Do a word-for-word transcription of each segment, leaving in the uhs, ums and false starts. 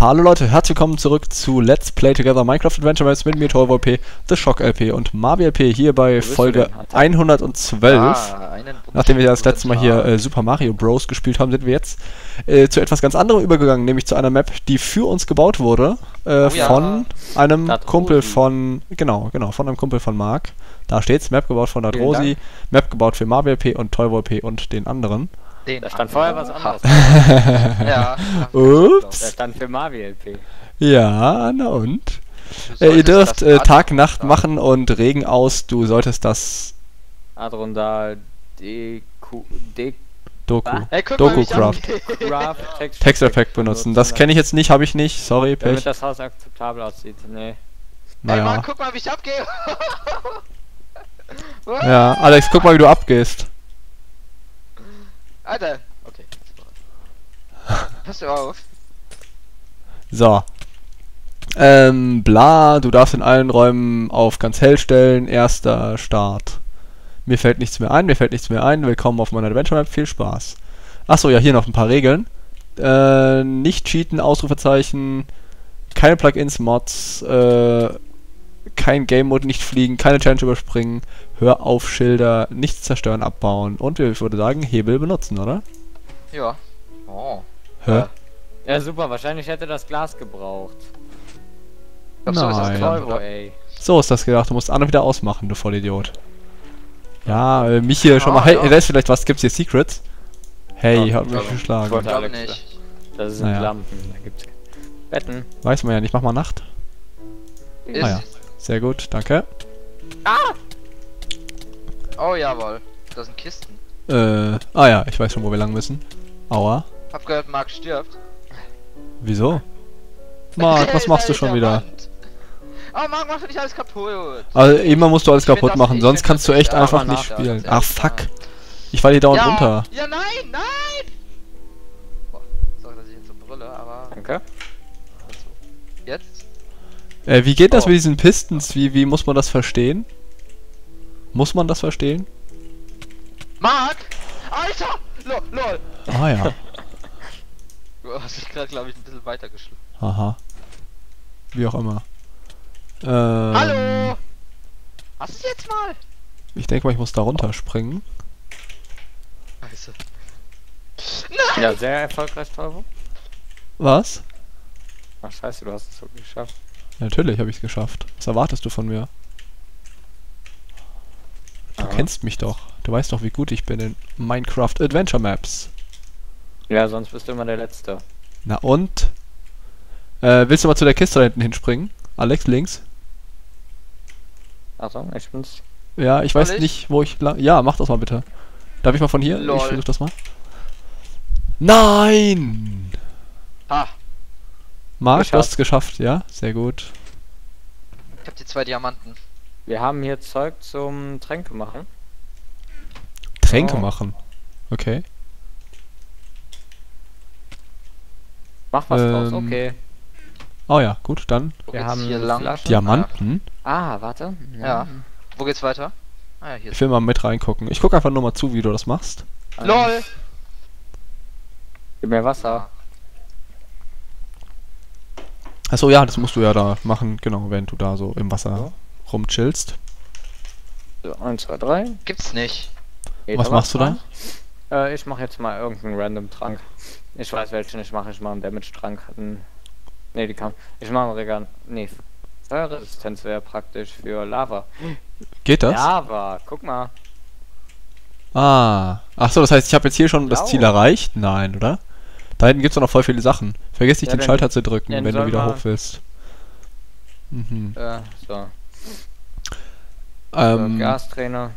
Hallo Leute, herzlich willkommen zurück zu Let's Play Together Minecraft Adventuremaps mit mir, MaWiLP, The Shock L P und MaWiLP hier bei Folge hundertzwölf. Ah, nachdem wir ja das letzte Mal hier äh, Super Mario Bros. Gespielt haben, sind wir jetzt äh, zu etwas ganz anderem übergegangen, nämlich zu einer Map, die für uns gebaut wurde, äh, oh ja. von einem Adrosi. Kumpel von, genau, genau, von einem Kumpel von Marc. Da steht's, Map gebaut von Adrosi, Map gebaut für MaWiLP und MaWiLP und den anderen. Den da stand vorher was anderes. Ja. Ups. Da stand für MaWiLP. Ja, na und? Äh, ihr dürft äh, Tag, Nacht machen und Regen aus. Du solltest das... Adrondal... Deku... Deku... Doku. Hey, Doku Craft. Craft Texture Pack benutzen. Das kenne ich jetzt nicht, habe ich nicht. Sorry, Pech. Damit das Haus akzeptabel aussieht. Nee. Naja. Ey Mann, guck mal, wie ich abgehe. Ja, Alex, guck mal, wie du abgehst. Alter! Okay. Pass auf. So. Ähm, bla, du darfst in allen Räumen auf ganz hell stellen. Erster Start. Mir fällt nichts mehr ein, mir fällt nichts mehr ein. Willkommen auf meiner Adventure Map, viel Spaß. Achso, ja, hier noch ein paar Regeln. Äh, nicht cheaten, Ausrufezeichen. Keine Plugins, Mods. Äh, kein Game Mode, nicht fliegen, keine Challenge überspringen, hör auf Schilder, nichts zerstören, abbauen und ich würde sagen, Hebel benutzen, oder? Ja. Oh. Hä? Ja, super, wahrscheinlich hätte das Glas gebraucht. Nein. So ist das gedacht, ey. So ist das gedacht, du musst an und wieder ausmachen, du Vollidiot. Ja, äh, mich hier oh, schon mal, hey, ja. Da ist vielleicht was, gibt's hier Secrets? Hey, ich hab mich geschlagen. Ich glaub nicht. Das sind naja. Lampen, da gibt's Betten. Weiß man ja nicht, mach mal Nacht. Ist ah, ja. Sehr gut, danke. Ah! Oh jawohl, das sind Kisten. Äh, ah ja, ich weiß schon, wo wir lang müssen. Aua. Hab gehört, Marc stirbt. Wieso? Marc, was machst du schon wieder? Oh, Marc, mach nicht alles kaputt. Also immer musst du alles kaputt machen, sonst kannst du echt einfach nicht spielen. Ach fuck. Ich fall hier dauernd runter. Ja, nein, nein! Boah, sorry, dass ich jetzt so brülle, aber... Danke. Jetzt? Äh, wie geht das oh. mit diesen Pistons? Wie, wie muss man das verstehen? Muss man das verstehen? Marc! Alter! Lol! lol. Ah ja. Du hast dich gerade, glaube ich, ein bisschen weitergeschlagen. Aha. Wie auch immer. Ähm, Hallo! Hast du es jetzt mal? Ich denke mal, ich muss da runterspringen. Scheiße. Nein! Ja, sehr erfolgreich, Teuvo. Was? Ach scheiße, du hast es wirklich geschafft. Natürlich habe ich es geschafft. Was erwartest du von mir? Du ah. kennst mich doch. Du weißt doch, wie gut ich bin in Minecraft Adventure Maps. Ja, sonst bist du immer der Letzte. Na und? Äh, willst du mal zu der Kiste da hinten hinspringen? Alex, links. Achtung, ich bin's. Ja, ich weiß ich? nicht, wo ich lang... Ja, mach das mal bitte. Darf ich mal von hier? Lol. Ich versuch das mal. Nein! Ah! Marc, du hast es geschafft, ja? Sehr gut. Ich hab die zwei Diamanten. Wir haben hier Zeug zum Tränke machen. Tränke oh. machen? Okay. Mach was ähm. draus, okay. Oh ja, gut, dann. Wir, Wir haben hier lang Flaschen? Diamanten. Ah, warte. Ja. ja. Wo geht's weiter? Ah, ja, hier. Ich will mal mit reingucken. Ich guck einfach nur mal zu, wie du das machst. LOL! Gib mir Wasser. Achso, ja, das musst du ja da machen, genau, während du da so im Wasser so. rumchillst. So, eins, zwei, drei. Gibt's nicht. Geht Was machst dran? du da? Äh, ich mach jetzt mal irgendeinen random Trank. Ich weiß welchen ich mache. Ich mache einen Damage-Trank. Ne, die kann. Ich mache einen Regan. Ne, Feuerresistenz wäre praktisch für Lava. Geht das? Lava, guck mal. Ah, achso, das heißt, ich habe jetzt hier schon Blau. das Ziel erreicht? Nein, oder? Da hinten gibt's doch noch voll viele Sachen. Vergiss nicht, ja, den Schalter zu drücken, wenn du wieder hoch willst. Mhm. Äh, so. Ähm, so, Gastrainer.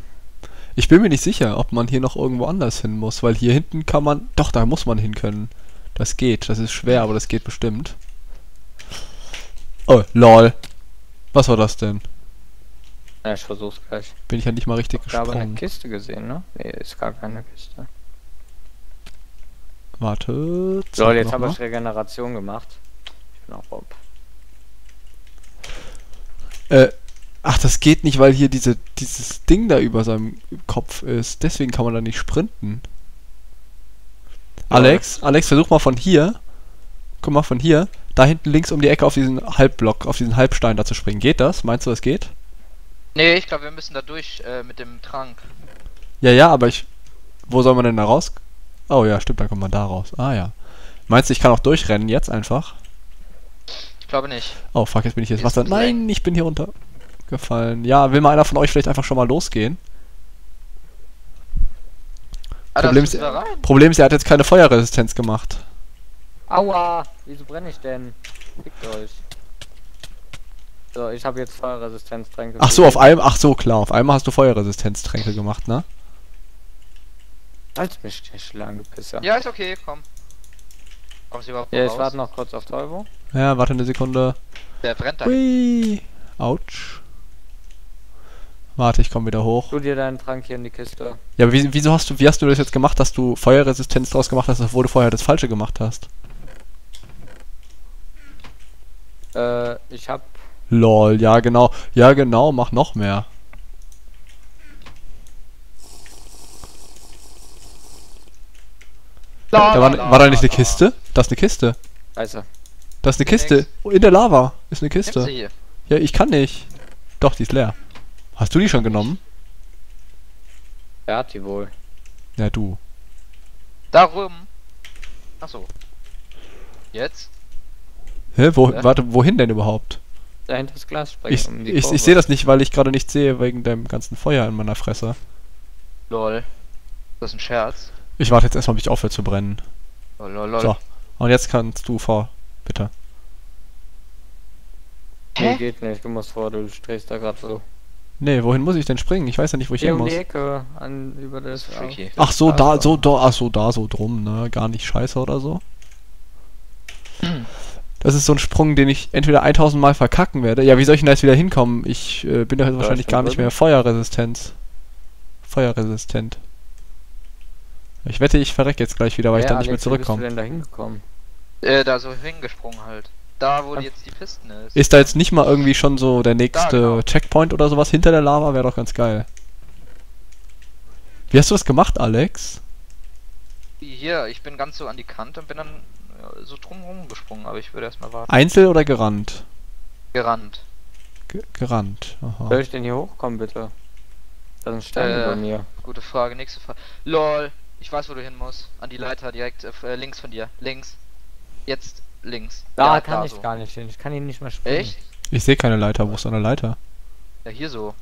Ich bin mir nicht sicher, ob man hier noch irgendwo anders hin muss, weil hier hinten kann man... Doch, da muss man hin können. Das geht. Das ist schwer, aber das geht bestimmt. Oh, lol. Was war das denn? Ja, ich versuch's gleich. Bin ich ja nicht mal richtig gesprungen. Ich habe eine Kiste gesehen, ne? Nee, ist gar keine Kiste. Warte. So, jetzt habe ich Regeneration gemacht. Ich bin auch Bob. Äh, ach, das geht nicht, weil hier diese, dieses Ding da über seinem Kopf ist. Deswegen kann man da nicht sprinten. Ja. Alex, Alex, versuch mal von hier. Guck mal von hier. da hinten links um die Ecke auf diesen Halbblock, auf diesen Halbstein da zu springen. Geht das? Meinst du, das geht? Nee, ich glaube, wir müssen da durch äh, mit dem Trank. Ja, ja, aber ich... Wo soll man denn da raus? Oh ja, stimmt, da kommt man da raus. Ah ja. Meinst du, ich kann auch durchrennen jetzt einfach? Ich glaube nicht. Oh fuck, jetzt bin ich jetzt Wasser. Nein, ich bin hier runtergefallen. Ja, will mal einer von euch vielleicht einfach schon mal losgehen? Alter, Problem, ist, Problem ist, er hat jetzt keine Feuerresistenz gemacht. Aua, wieso brenne ich denn? Fickt euch. So, ich habe jetzt Feuerresistenztränke. Ach so, auf einmal, ach so, klar, auf einmal hast du Feuerresistenztränke gemacht, ne? Als mich der Schlangenpisser. Ja, ist okay, komm. Kommst du überhaupt raus? Ja, ich warte noch kurz auf Teubo. Ja, warte eine Sekunde. Der brennt da. Hui. Autsch. Warte, ich komm wieder hoch. Tu dir deinen Trank hier in die Kiste. Ja, aber wie, wieso hast du, wie hast du das jetzt gemacht, dass du Feuerresistenz draus gemacht hast, obwohl du vorher das Falsche gemacht hast? Äh, ich hab... LOL, ja genau. Ja genau, mach noch mehr. Da war, war da nicht eine Kiste? Da ist eine Kiste. Scheiße. Da ist eine Kiste. Oh, in der Lava ist eine Kiste. Ja, ich kann nicht. Doch, die ist leer. Hast du die schon genommen? Er hat die wohl. Ja, du. Darum. Achso. Jetzt? Hä? Wo, ja. Warte, wohin denn überhaupt? Dahinter das Glas springen. Ich, um ich, ich sehe das nicht, weil ich gerade nichts sehe, wegen dem ganzen Feuer in meiner Fresse. Lol. Das ist ein Scherz. Ich warte jetzt erstmal, bis ich aufhöre zu brennen. Lol, lol, lol. So. Und jetzt kannst du vor. Bitte. Hä? Nee, geht nicht. Du musst vor. Du stehst da gerade so. Nee, wohin muss ich denn springen? Ich weiß ja nicht, wo ich hin muss. Die Ecke, an, über das Freaky. Ach so, da, so, da, ach so, da, so drum, ne? Gar nicht scheiße oder so. Das ist so ein Sprung, den ich entweder tausend Mal verkacken werde. Ja, wie soll ich denn da jetzt wieder hinkommen? Ich äh, bin doch jetzt da wahrscheinlich gar nicht mehr Feuerresistenz. Feuerresistent. Ich wette, ich verrecke jetzt gleich wieder, weil ja, ich dann Alex, nicht mehr zurückkomme. Wie bist du denn da hingekommen? Äh, da so hingesprungen halt. Da, wo jetzt die Pisten ist. Ist da jetzt nicht mal irgendwie schon so der nächste da, genau. Checkpoint oder sowas hinter der Lava? Wäre doch ganz geil. Wie hast du das gemacht, Alex? Hier, ich bin ganz so an die Kante und bin dann so drumherum gesprungen, aber ich würde erstmal warten. Einzel oder gerannt? Gerannt. Ge gerannt, aha. Soll ich denn hier hochkommen, bitte? Dann stehen äh, bei mir. Gute Frage, nächste Frage. Lol, ich weiß, wo du hin musst. An die Leiter direkt, äh, links von dir. Links. Jetzt. Links. Da ja, kann da ich so. gar nicht hin. Ich kann ihn nicht mehr springen. Echt? Ich sehe keine Leiter. Wo ist eine Leiter? Ja, hier so.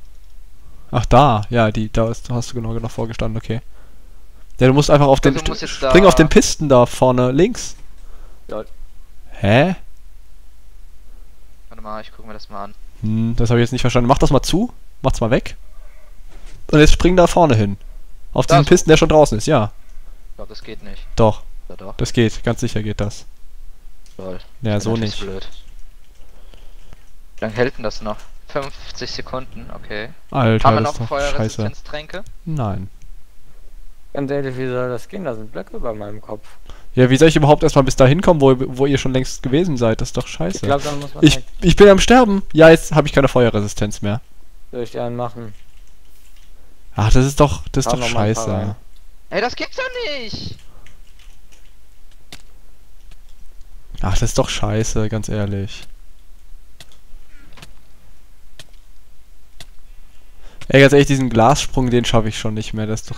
Ach, da. Ja, die da ist, hast du genau genau vorgestanden. Okay. Ja, du musst einfach auf also den... Musst spring auf den Pisten da vorne. Links. Ja. Hä? Warte mal, ich gucke mir das mal an. Hm, das habe ich jetzt nicht verstanden. Mach das mal zu. Mach's mal weg. Und jetzt spring da vorne hin. Auf da diesen so. Pisten, der schon draußen ist. Ja. Ich glaube, das geht nicht. Doch. Ja, doch. Das geht. Ganz sicher geht das. Ja, so nicht. Blöd. Wie lange hält denn das noch? fünfzig Sekunden, okay. Alter, haben wir noch Feuerresistenztränke? Nein. Ganz ehrlich, wie soll das gehen? Da sind Blöcke über meinem Kopf. Ja, wie soll ich überhaupt erstmal bis dahin kommen, wo, wo ihr schon längst gewesen seid? Das ist doch scheiße. Ich glaube, dann muss man ich, halt... ich bin am Sterben. Ja, jetzt habe ich keine Feuerresistenz mehr. Soll ich dir einen machen? Ach, das ist doch, das ist doch scheiße. Ey, das gibt's doch nicht! Ach, das ist doch scheiße, ganz ehrlich. Ey, ganz ehrlich, diesen Glassprung, den schaffe ich schon nicht mehr. Das ist doch,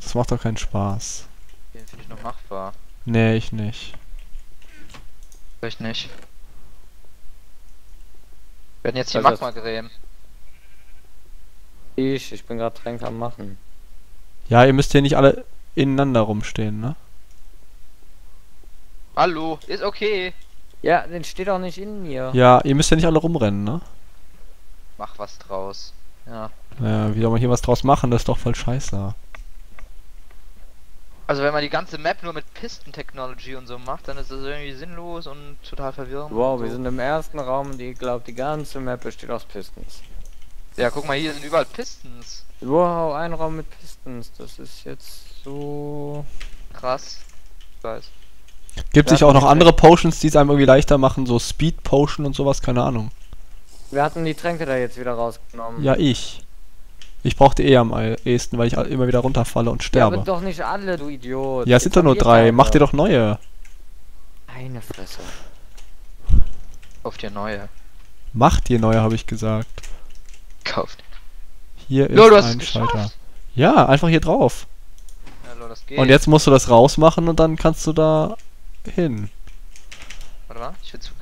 das macht doch keinen Spaß. Den finde ich noch machbar. Nee, ich nicht. Vielleicht nicht. Wir werden jetzt die Magma-Gräben. Ich, ich bin gerade Tränke am Machen. Ja, ihr müsst hier nicht alle ineinander rumstehen, ne? Hallo, ist okay. Ja, den steht auch nicht in mir. Ja, ihr müsst ja nicht alle rumrennen, ne? Mach was draus. Ja. Ja, wie soll man hier was draus machen? Das ist doch voll scheiße. Also wenn man die ganze Map nur mit Pisten-Technology und so macht, dann ist das irgendwie sinnlos und total verwirrend. Wow, so. Wir sind im ersten Raum und ich glaube, die ganze Map besteht aus Pistons. Ja, guck mal, hier sind überall Pistons. Wow, ein Raum mit Pistons. Das ist jetzt so... krass. Ich weiß. Gibt es nicht auch noch andere Potions, die es einem irgendwie leichter machen, so Speed Potion und sowas, keine Ahnung. Wir hatten die Tränke da jetzt wieder rausgenommen. Ja, ich. Ich brauchte eh am ehesten, weil ich immer wieder runterfalle und sterbe. Ja, aber doch nicht alle, du Idiot. Ja, es sind doch nur drei, mach dir doch neue. Eine Fresse. Kauft ihr neue. Macht ihr neue, habe ich gesagt. Kauft. Hier ist Lord, ein Schalter. Ja, einfach hier drauf. Ja, Lord, das geht. Und jetzt musst du das rausmachen und dann kannst du da hin. Warte mal, ich will zu...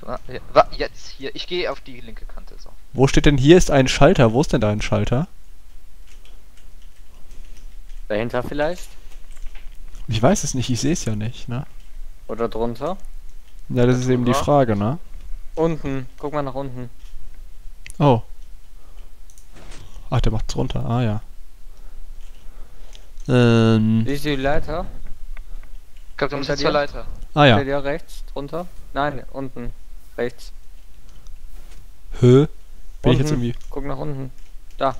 Ja, jetzt hier. Ich gehe auf die linke Kante. So. Wo steht denn hier ist ein Schalter? Wo ist denn da ein Schalter? Dahinter vielleicht? Ich weiß es nicht, ich sehe es ja nicht, ne? Oder drunter? Ja, das ist eben die Frage, ne? Unten, guck mal nach unten. Oh. Ach, der macht's runter, ah ja. Ähm. Siehst du die Leiter? Ich glaube, da muss jetzt zur Leiter. Ah ja. Unter dir rechts, drunter? Nein, unten, rechts. Hö? Bin ich jetzt irgendwie... Guck nach unten. Da.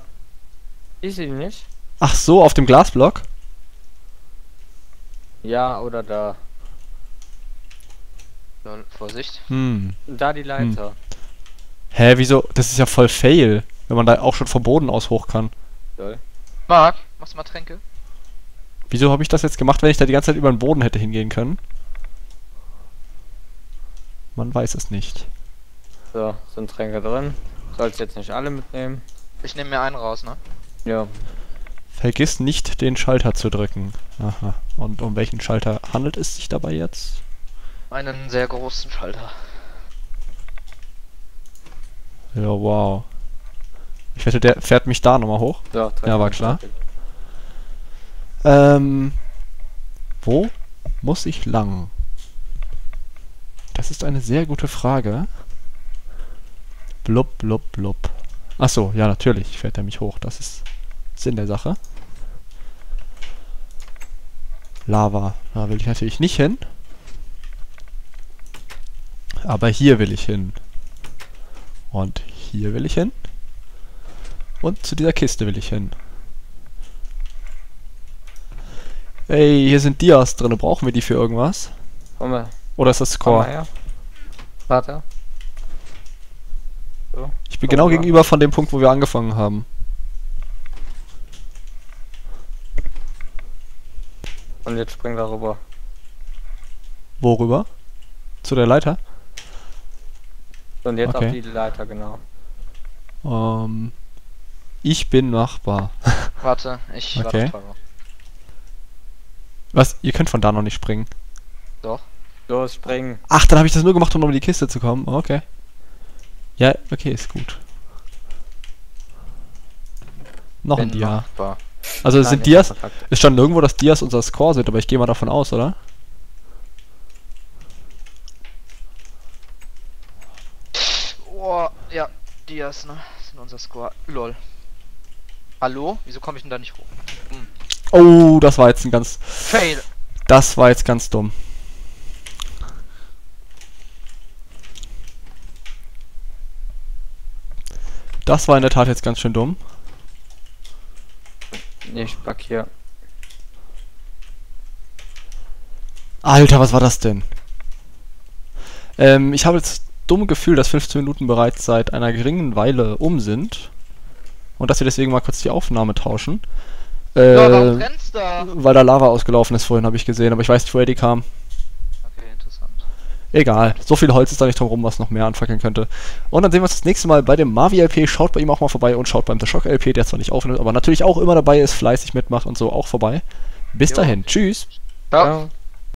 Ich sehe die nicht. Ach so, auf dem Glasblock? Ja, oder da. Vorsicht. Hm. Da die Leiter. Hm. Hä, wieso? Das ist ja voll fail, wenn man da auch schon vom Boden aus hoch kann. Doll. Marc, machst du mal Tränke? Wieso habe ich das jetzt gemacht, wenn ich da die ganze Zeit über den Boden hätte hingehen können? Man weiß es nicht. So, sind Tränke drin. Sollst jetzt nicht alle mitnehmen. Ich nehme mir einen raus, ne? Ja. Vergiss nicht, den Schalter zu drücken. Aha. Und um welchen Schalter handelt es sich dabei jetzt? Einen sehr großen Schalter. Ja, wow. Ich wette, der fährt mich da nochmal hoch. Ja, ja, war klar. Ähm, wo muss ich lang? Das ist eine sehr gute Frage. Blub, blub, blub. Achso, ja, natürlich fährt er mich hoch. Das ist Sinn der Sache. Lava. Da will ich natürlich nicht hin. Aber hier will ich hin. Und hier will ich hin. Und zu dieser Kiste will ich hin. Ey, hier sind Dias drin. Brauchen wir die für irgendwas? Komm mal. Oder ist das Score? Komm mal her. Warte. So. Ich bin Komm genau mal. gegenüber von dem Punkt, wo wir angefangen haben. Und jetzt springen wir rüber. Worüber? Zu der Leiter? Und jetzt okay. Auf die Leiter, genau. Ähm, ich bin machbar. Warte, ich okay. warte noch. Was? Ihr könnt von da noch nicht springen? Doch. Los, springen. Ach, dann habe ich das nur gemacht, um um die Kiste zu kommen. Okay. Ja, okay, ist gut. Noch bin ein Dia. Machbar. Also Nein, sind Dias... Es stand nirgendwo, dass Dias unser Score sind, aber ich gehe mal davon aus, oder? Oh, ja, Dias, ne? Das sind unser Score. Lol. Hallo? Wieso komme ich denn da nicht hoch? Hm. Oh, das war jetzt ein ganz... Fail! Das war jetzt ganz dumm. Das war in der Tat jetzt ganz schön dumm. Ich pack hier. Alter, was war das denn? Ähm, ich habe jetzt das dumme Gefühl, dass fünfzehn Minuten bereits seit einer geringen Weile um sind. Und dass wir deswegen mal kurz die Aufnahme tauschen. Äh, ja, warum brennst du? Weil da Lava ausgelaufen ist, vorhin habe ich gesehen, aber ich weiß nicht, woher die kam. Okay, interessant. Egal, so viel Holz ist da nicht drum rum, was noch mehr anfackeln könnte. Und dann sehen wir uns das nächste Mal bei dem MaWiLP. Schaut bei ihm auch mal vorbei und schaut beim The Shock L P, der zwar nicht aufnimmt, aber natürlich auch immer dabei ist, fleißig mitmacht und so auch vorbei. Bis jo. dahin, tschüss. Ciao. Ciao.